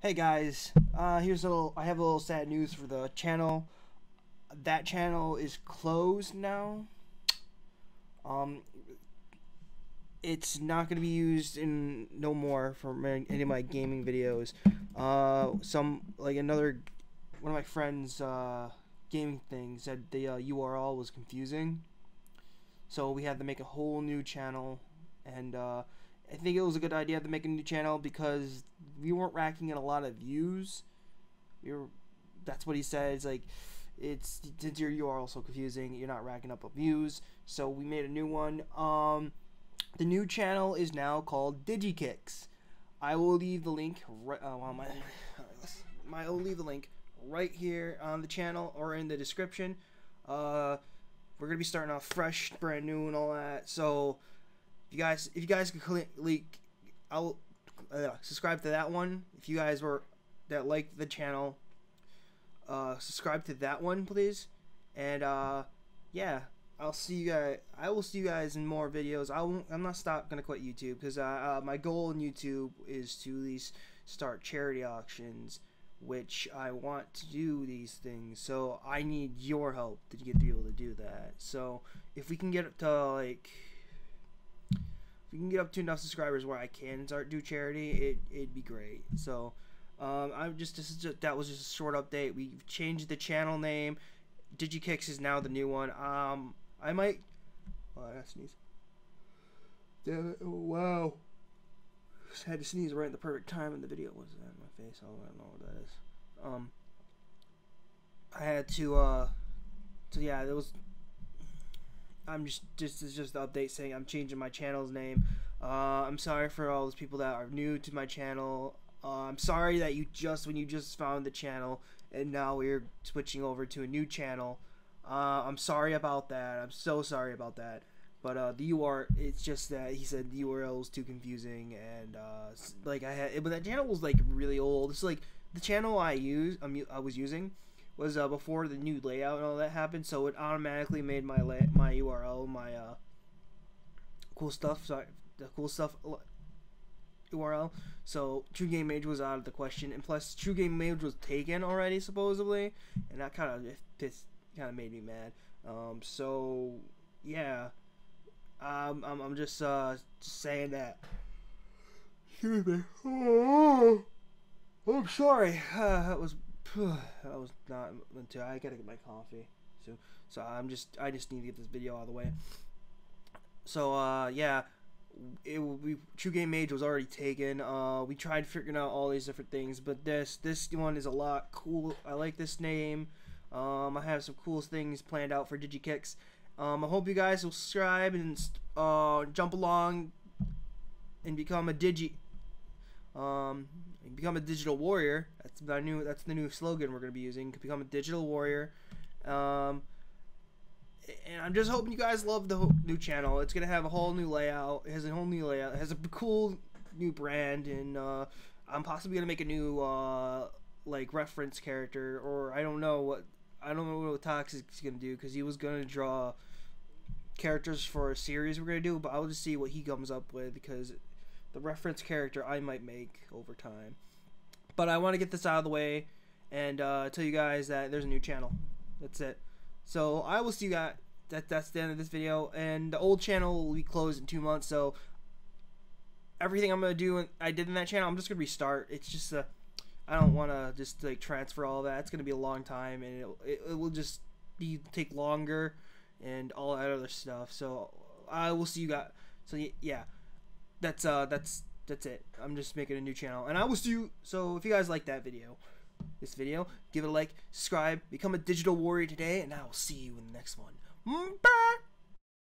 Hey guys, here's a little, I have a little sad news for the channel. That channel is closed now. It's not gonna be used in no more for any of my gaming videos. One of my friends' gaming thing said the URL was confusing, so we had to make a whole new channel, and I think it was a good idea to make a new channel because we weren't racking in a lot of views. That's what he said. It's like, since your URL so confusing, you're not racking up views. So we made a new one. The new channel is now called DiGiKiX. I will leave the link right on I will leave the link right here on the channel or in the description. We're gonna be starting off fresh, brand new, and all that. So if you guys could click, I'll subscribe to that one. If you guys liked the channel, subscribe to that one, please. And yeah, I'll see you guys. I will see you guys in more videos. I'm not gonna quit YouTube because my goal in YouTube is to at least start charity auctions, which I want to do these things. So I need your help to get people to do that. So if we can get up to up to enough subscribers where I can do charity, it'd be great. So that was just a short update. We've changed the channel name. DiGiKiX is now the new one. I might. Oh, I gotta sneeze. Damn it! Oh, wow. Just had to sneeze right at the perfect time in the video. What's that in my face? Oh, I don't know what that is. I had to. So yeah, that was. This is just the update saying I'm changing my channel's name. I'm sorry for all those people that are new to my channel. I'm sorry that when you just found the channel and now we're switching over to a new channel. I'm sorry about that. I'm so sorry about that. But it's just that he said the URL was too confusing, and but that channel was like really old. It's like the channel I was using was before the new layout and all that happened, so it automatically made my URL, my cool stuff, sorry, the cool stuff URL. So TrueGameMage was out of the question, and plus TrueGameMage was taken already supposedly, and that kind of made me mad. So yeah, I'm just saying that. Excuse me. Oh, I'm sorry. That was not until I gotta get my coffee soon. So I just need to get this video out of the way. So yeah, TrueGameMage was already taken. We tried figuring out all these different things, but this one is a lot cool. I like this name. I have some cool things planned out for DiGiKiX. I hope you guys will subscribe and jump along and become a digital warrior. That's the new slogan we're gonna be using. Become a digital warrior. And I'm just hoping you guys love the new channel. It's gonna have a whole new layout. It has a whole new layout. It has a cool new brand, and I'm possibly gonna make a new like reference character, or I don't know what Tox is gonna do, because he was gonna draw characters for a series we're gonna do. But I'll just see what he comes up with, because the reference character I might make over time. But I want to get this out of the way and tell you guys that there's a new channel. That's it. So I will see you guys. That's the end of this video, and the old channel will be closed in 2 months. So everything I'm gonna do and I did in that channel, I'm just gonna restart. It's just I don't want to just like transfer all that. It's gonna be a long time, and it will just take longer and all that other stuff. So I will see you guys. So yeah. That's it. I'm just making a new channel, and I will see you. So if you guys like this video, give it a like, subscribe, become a digital warrior today, and I will see you in the next one. Bye.